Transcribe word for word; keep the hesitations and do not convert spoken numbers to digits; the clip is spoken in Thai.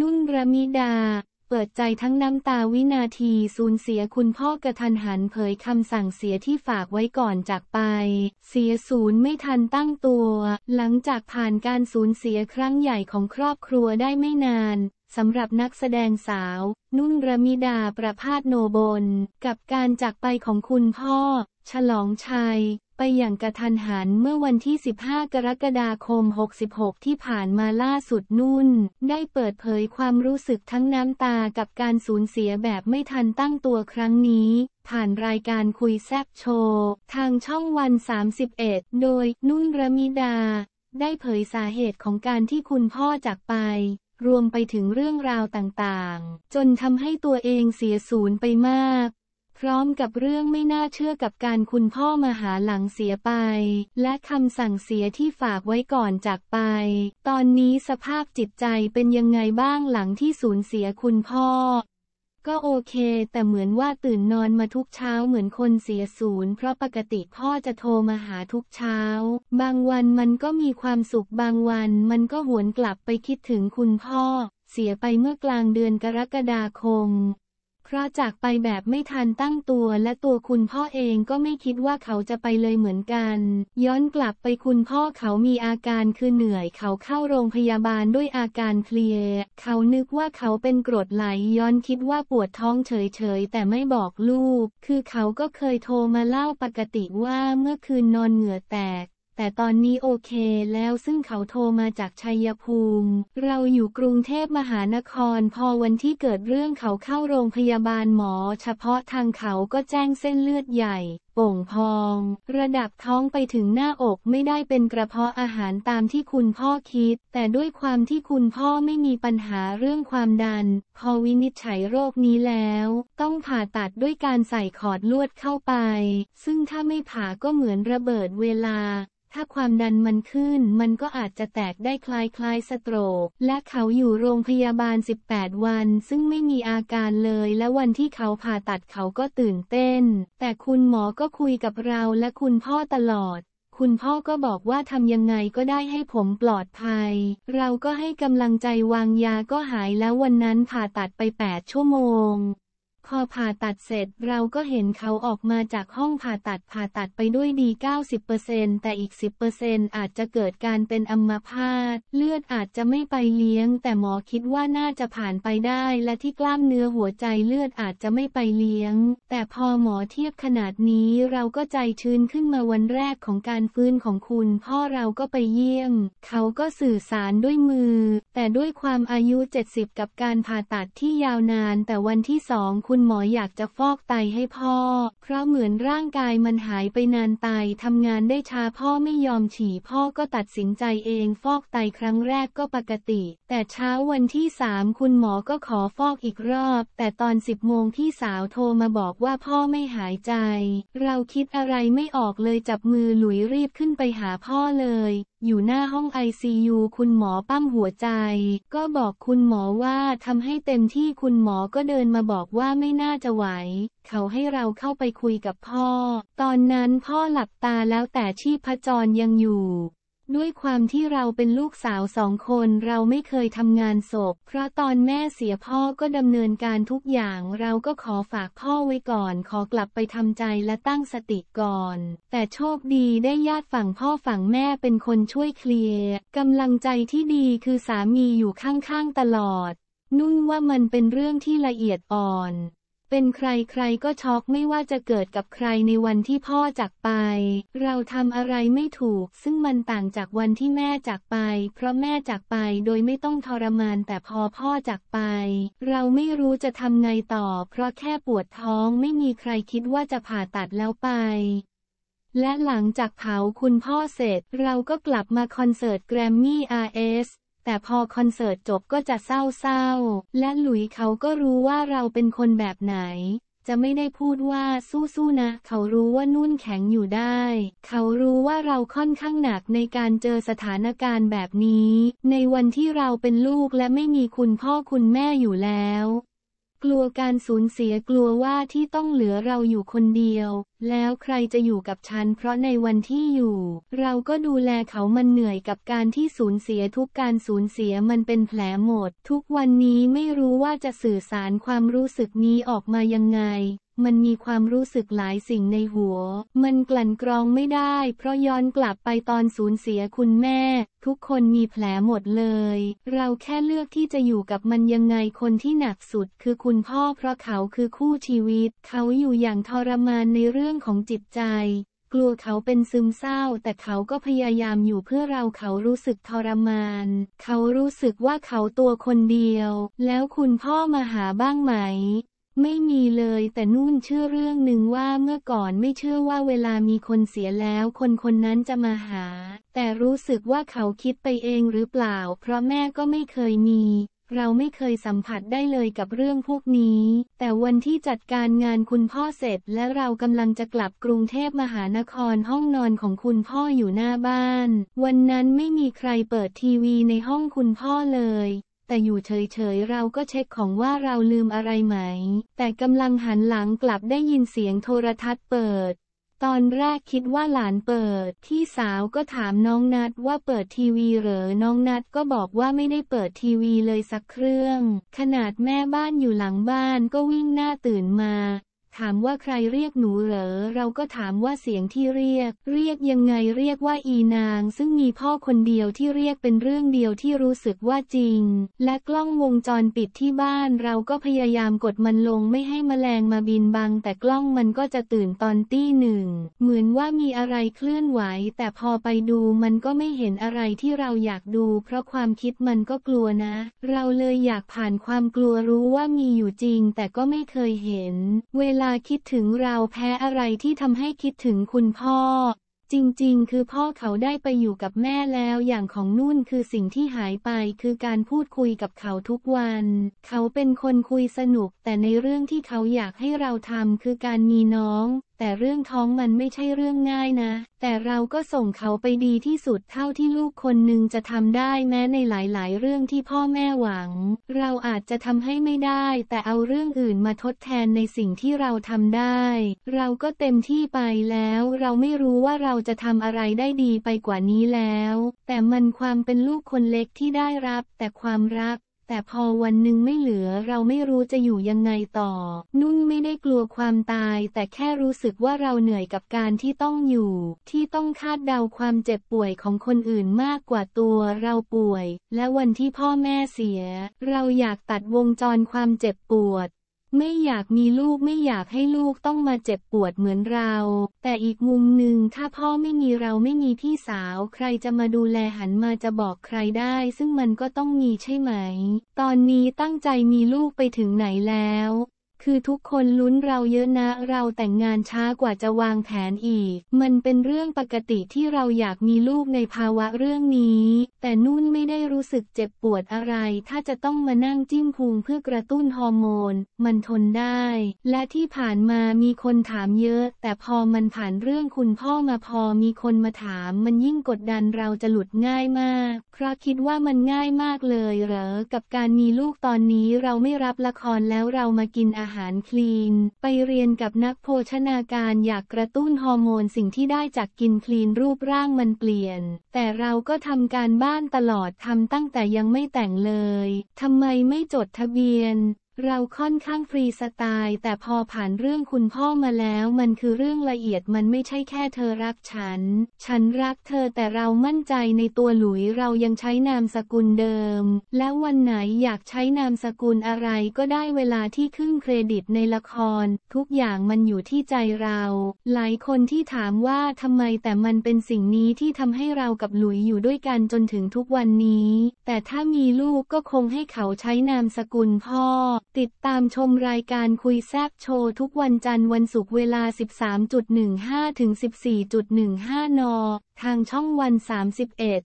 นุ่นระมิดาเปิดใจทั้งน้ำตาวินาทีสูญเสียคุณพ่อกะทันหันเผยคำสั่งเสียที่ฝากไว้ก่อนจากไปเสียศูนย์ไม่ทันตั้งตัวหลังจากผ่านการสูญเสียครั้งใหญ่ของครอบครัวได้ไม่นานสำหรับนักแสดงสาวนุ่นระมิดาประภาสโนบลกับการจากไปของคุณพ่อฉลองชัยไปอย่างกะทันหันเมื่อวันที่สิบห้ากรกฎาคมหกสิบหกที่ผ่านมาล่าสุดนุ่นได้เปิดเผยความรู้สึกทั้งน้ำตากับการสูญเสียแบบไม่ทันตั้งตัวครั้งนี้ผ่านรายการคุยแซ่บโชว์ทางช่องวันสามสิบเอ็ดโดยนุ่นระมิดาได้เผยสาเหตุของการที่คุณพ่อจากไปรวมไปถึงเรื่องราวต่างๆจนทำให้ตัวเองเสียสูญไปมากพร้อมกับเรื่องไม่น่าเชื่อกับการคุณพ่อมาหาหลังเสียไปและคำสั่งเสียที่ฝากไว้ก่อนจากไปตอนนี้สภาพจิตใจเป็นยังไงบ้างหลังที่สูญเสียคุณพ่อก็โอเคแต่เหมือนว่าตื่นนอนมาทุกเช้าเหมือนคนเสียศูนย์เพราะปกติพ่อจะโทรมาหาทุกเช้าบางวันมันก็มีความสุขบางวันมันก็หวนกลับไปคิดถึงคุณพ่อเสียไปเมื่อกลางเดือนกรกฎาคมเพราะจากไปแบบไม่ทันตั้งตัวและตัวคุณพ่อเองก็ไม่คิดว่าเขาจะไปเลยเหมือนกันย้อนกลับไปคุณพ่อเขามีอาการคือเหนื่อยเขาเข้าโรงพยาบาลด้วยอาการเพลียเขานึกว่าเขาเป็นกรดไหลย้อนคิดว่าปวดท้องเฉยๆแต่ไม่บอกลูกคือเขาก็เคยโทรมาเล่าปกติว่าเมื่อคืนนอนเหงื่อแตกแต่ตอนนี้โอเคแล้วซึ่งเขาโทรมาจากชัยภูมิเราอยู่กรุงเทพมหานครพอวันที่เกิดเรื่องเขาเข้าโรงพยาบาลหมอเฉพาะทางเขาก็แจ้งเส้นเลือดใหญ่โป่งพองระดับท้องไปถึงหน้าอกไม่ได้เป็นกระเพาะอาหารตามที่คุณพ่อคิดแต่ด้วยความที่คุณพ่อไม่มีปัญหาเรื่องความดันพอวินิจฉัยโรคนี้แล้วต้องผ่าตัดด้วยการใส่ขอดลวดเข้าไปซึ่งถ้าไม่ผ่าก็เหมือนระเบิดเวลาถ้าความดันมันขึ้นมันก็อาจจะแตกได้คล้ายๆสโตรกและเขาอยู่โรงพยาบาลสิบแปดวันซึ่งไม่มีอาการเลยและวันที่เขาผ่าตัดเขาก็ตื่นเต้นแต่คุณหมอก็คุยกับเราและคุณพ่อตลอดคุณพ่อก็บอกว่าทำยังไงก็ได้ให้ผมปลอดภัยเราก็ให้กำลังใจวางยาก็หายแล้ววันนั้นผ่าตัดไปแปดชั่วโมงพอผ่าตัดเสร็จเราก็เห็นเขาออกมาจากห้องผ่าตัดผ่าตัดไปด้วยดี เก้าสิบเปอร์เซ็นต์ แต่อีก สิบเปอร์เซ็นต์ อาจจะเกิดการเป็นอัมพาตเลือดอาจจะไม่ไปเลี้ยงแต่หมอคิดว่าน่าจะผ่านไปได้และที่กล้ามเนื้อหัวใจเลือดอาจจะไม่ไปเลี้ยงแต่พอหมอเทียบขนาดนี้เราก็ใจชื้นขึ้นมาวันแรกของการฟื้นของคุณพ่อเราก็ไปเยี่ยมเขาก็สื่อสารด้วยมือแต่ด้วยความอายุเจ็ดสิบกับการผ่าตัดที่ยาวนานแต่วันที่สองคุณหมออยากจะฟอกไตให้พ่อเพราะเหมือนร่างกายมันหายไปนานไตทำงานได้ช้าพ่อไม่ยอมฉี่พ่อก็ตัดสินใจเองฟอกไตครั้งแรกก็ปกติแต่เช้าวันที่สามคุณหมอก็ขอฟอกอีกรอบแต่ตอนสิบโมงพี่สาวโทรมาบอกว่าพ่อไม่หายใจเราคิดอะไรไม่ออกเลยจับมือหลุยรีบขึ้นไปหาพ่อเลยอยู่หน้าห้อง ไอ ซี ยู คุณหมอปั้มหัวใจก็บอกคุณหมอว่าทำให้เต็มที่คุณหมอก็เดินมาบอกว่าไม่น่าจะไหวเขาให้เราเข้าไปคุยกับพ่อตอนนั้นพ่อหลับตาแล้วแต่ชีพจรยังอยู่ด้วยความที่เราเป็นลูกสาวสองคนเราไม่เคยทำงานศพเพราะตอนแม่เสียพ่อก็ดำเนินการทุกอย่างเราก็ขอฝากพ่อไว้ก่อนขอกลับไปทำใจและตั้งสติก่อนแต่โชคดีได้ญาติฝั่งพ่อฝั่งแม่เป็นคนช่วยเคลียร์กำลังใจที่ดีคือสามีอยู่ข้างๆตลอดนุ่นว่ามันเป็นเรื่องที่ละเอียดอ่อนเป็นใครใครก็ช็อกไม่ว่าจะเกิดกับใครในวันที่พ่อจากไปเราทำอะไรไม่ถูกซึ่งมันต่างจากวันที่แม่จากไปเพราะแม่จากไปโดยไม่ต้องทรมานแต่พอพ่อจากไปเราไม่รู้จะทำไงต่อเพราะแค่ปวดท้องไม่มีใครคิดว่าจะผ่าตัดแล้วไปและหลังจากเผาคุณพ่อเสร็จเราก็กลับมาคอนเสิร์ตแกรมมี่ อาร์ เอสแต่พอคอนเสิร์ตจบก็จะเศร้าๆและหลุยเขาก็รู้ว่าเราเป็นคนแบบไหนจะไม่ได้พูดว่าสู้ๆนะเขารู้ว่านุ่นแข็งอยู่ได้เขารู้ว่าเราค่อนข้างหนักในการเจอสถานการณ์แบบนี้ในวันที่เราเป็นลูกและไม่มีคุณพ่อคุณแม่อยู่แล้วกลัวการสูญเสียกลัวว่าที่ต้องเหลือเราอยู่คนเดียว แล้วใครจะอยู่กับฉันเพราะในวันที่อยู่เราก็ดูแลเขามันเหนื่อยกับการที่สูญเสียทุกการสูญเสียมันเป็นแผลหมดทุกวันนี้ไม่รู้ว่าจะสื่อสารความรู้สึกนี้ออกมายังไงมันมีความรู้สึกหลายสิ่งในหัวมันกลั่นกรองไม่ได้เพราะย้อนกลับไปตอนสูญเสียคุณแม่ทุกคนมีแผลหมดเลยเราแค่เลือกที่จะอยู่กับมันยังไงคนที่หนักสุดคือคุณพ่อเพราะเขาคือคู่ชีวิตเขาอยู่อย่างทรมานในเรื่องของจิตใจกลัวเขาเป็นซึมเศร้าแต่เขาก็พยายามอยู่เพื่อเราเขารู้สึกทรมานเขารู้สึกว่าเขาตัวคนเดียวแล้วคุณพ่อมาหาบ้างไหมไม่มีเลยแต่นุ่นเชื่อเรื่องหนึ่งว่าเมื่อก่อนไม่เชื่อว่าเวลามีคนเสียแล้วคนคนนั้นจะมาหาแต่รู้สึกว่าเขาคิดไปเองหรือเปล่าเพราะแม่ก็ไม่เคยมีเราไม่เคยสัมผัสได้เลยกับเรื่องพวกนี้แต่วันที่จัดการงานคุณพ่อเสร็จและเรากำลังจะกลับกรุงเทพมหานครห้องนอนของคุณพ่ออยู่หน้าบ้านวันนั้นไม่มีใครเปิดทีวีในห้องคุณพ่อเลยแต่อยู่เฉยๆเราก็เช็คของว่าเราลืมอะไรไหมแต่กำลังหันหลังกลับได้ยินเสียงโทรทัศน์เปิดตอนแรกคิดว่าหลานเปิดพี่สาวก็ถามน้องนัทว่าเปิดทีวีเหรอน้องนัทก็บอกว่าไม่ได้เปิดทีวีเลยสักเครื่องขนาดแม่บ้านอยู่หลังบ้านก็วิ่งหน้าตื่นมาถามว่าใครเรียกหนูเหรอเราก็ถามว่าเสียงที่เรียกเรียกยังไงเรียกว่าอีนางซึ่งมีพ่อคนเดียวที่เรียกเป็นเรื่องเดียวที่รู้สึกว่าจริงและกล้องวงจรปิดที่บ้านเราก็พยายามกดมันลงไม่ให้แมลงมาบินบังแต่กล้องมันก็จะตื่นตอนตีหนึ่งเหมือนว่ามีอะไรเคลื่อนไหวแต่พอไปดูมันก็ไม่เห็นอะไรที่เราอยากดูเพราะความคิดมันก็กลัวนะเราเลยอยากผ่านความกลัวรู้ว่ามีอยู่จริงแต่ก็ไม่เคยเห็นเวลาเวลาคิดถึงเราแพ้อะไรที่ทำให้คิดถึงคุณพ่อจริงๆคือพ่อเขาได้ไปอยู่กับแม่แล้วอย่างของนุ่นคือสิ่งที่หายไปคือการพูดคุยกับเขาทุกวันเขาเป็นคนคุยสนุกแต่ในเรื่องที่เขาอยากให้เราทำคือการมีน้องแต่เรื่องท้องมันไม่ใช่เรื่องง่ายนะแต่เราก็ส่งเขาไปดีที่สุดเท่าที่ลูกคนหนึ่งจะทำได้แม้ในหลายๆเรื่องที่พ่อแม่หวังเราอาจจะทำให้ไม่ได้แต่เอาเรื่องอื่นมาทดแทนในสิ่งที่เราทำได้เราก็เต็มที่ไปแล้วเราไม่รู้ว่าเราจะทำอะไรได้ดีไปกว่านี้แล้วแต่มันความเป็นลูกคนเล็กที่ได้รับแต่ความรักแต่พอวันหนึ่งไม่เหลือเราไม่รู้จะอยู่ยังไงต่อนุ่นไม่ได้กลัวความตายแต่แค่รู้สึกว่าเราเหนื่อยกับการที่ต้องอยู่ที่ต้องคาดเดาความเจ็บป่วยของคนอื่นมากกว่าตัวเราป่วยและวันที่พ่อแม่เสียเราอยากตัดวงจรความเจ็บปวดไม่อยากมีลูกไม่อยากให้ลูกต้องมาเจ็บปวดเหมือนเราแต่อีกมุมหนึ่งถ้าพ่อไม่มีเราไม่มีพี่สาวใครจะมาดูแลหันมาจะบอกใครได้ซึ่งมันก็ต้องมีใช่ไหมตอนนี้ตั้งใจมีลูกไปถึงไหนแล้วคือทุกคนลุ้นเราเยอะนะเราแต่งงานช้ากว่าจะวางแผนอีกมันเป็นเรื่องปกติที่เราอยากมีลูกในภาวะเรื่องนี้แต่นุ่นไม่ได้รู้สึกเจ็บปวดอะไรถ้าจะต้องมานั่งจิ้มพุงเพื่อกระตุ้นฮอร์โมนมันทนได้และที่ผ่านมามีคนถามเยอะแต่พอมันผ่านเรื่องคุณพ่อมาพอมีคนมาถามมันยิ่งกดดันเราจะหลุดง่ายมากเพราะคิดว่ามันง่ายมากเลยเหรอกับการมีลูกตอนนี้เราไม่รับละครแล้วเรามากินอาหารอาหารคลีนไปเรียนกับนักโภชนาการอยากกระตุ้นฮอร์โมนสิ่งที่ได้จากกินคลีนรูปร่างมันเปลี่ยนแต่เราก็ทำการบ้านตลอดทำตั้งแต่ยังไม่แต่งเลยทำไมไม่จดทะเบียนเราค่อนข้างฟรีสไตล์แต่พอผ่านเรื่องคุณพ่อมาแล้วมันคือเรื่องละเอียดมันไม่ใช่แค่เธอรักฉันฉันรักเธอแต่เรามั่นใจในตัวหลุยเรายังใช้นามสกุลเดิมและวันไหนอยากใช้นามสกุลอะไรก็ได้เวลาที่ขึ้นเครดิตในละครทุกอย่างมันอยู่ที่ใจเราหลายคนที่ถามว่าทำไมแต่มันเป็นสิ่งนี้ที่ทำให้เรากับหลุยอยู่ด้วยกันจนถึงทุกวันนี้แต่ถ้ามีลูกก็คงให้เขาใช้นามสกุลพ่อติดตามชมรายการคุยแซบโชว์ทุกวันจันทร์วันศุกร์เวลา สิบสามนาฬิกาสิบห้านาที ถึง สิบสี่นาฬิกาสิบห้านาที น. ทางช่องวัน สามสิบเอ็ด